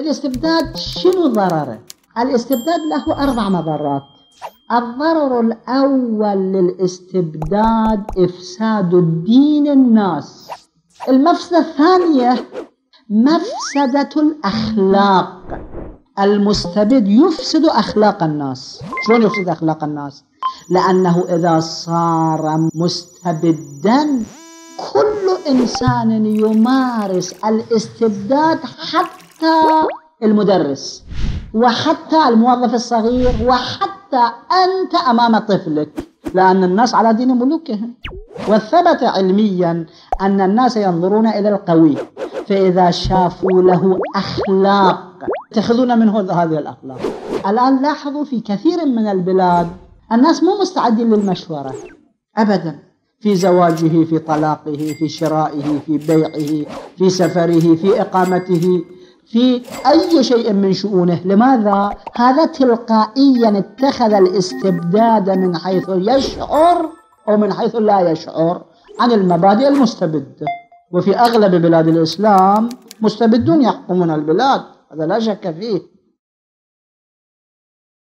الاستبداد شنو ضرره؟ الاستبداد له أربع مضرات. الضرر الأول للاستبداد إفساد الدين الناس. المفسدة الثانية مفسدة الأخلاق. المستبد يفسد أخلاق الناس. شلون يفسد أخلاق الناس؟ لأنه إذا صار مستبداً كل إنسان يمارس الاستبداد، حتى المدرس وحتى الموظف الصغير وحتى أنت أمام طفلك، لأن الناس على دين ملوكهم. وثبت علمياً أن الناس ينظرون إلى القوي، فإذا شافوا له أخلاق يتخذون منه هذه الأخلاق. الآن لاحظوا في كثير من البلاد الناس مو مستعدين للمشورة أبداً، في زواجه، في طلاقه، في شرائه، في بيعه، في سفره، في إقامته، في أي شيء من شؤونه. لماذا؟ هذا تلقائياً اتخذ الاستبداد من حيث يشعر أو من حيث لا يشعر عن المبادئ المستبدة. وفي أغلب بلاد الإسلام مستبدون يحكمون البلاد، هذا لا شك فيه.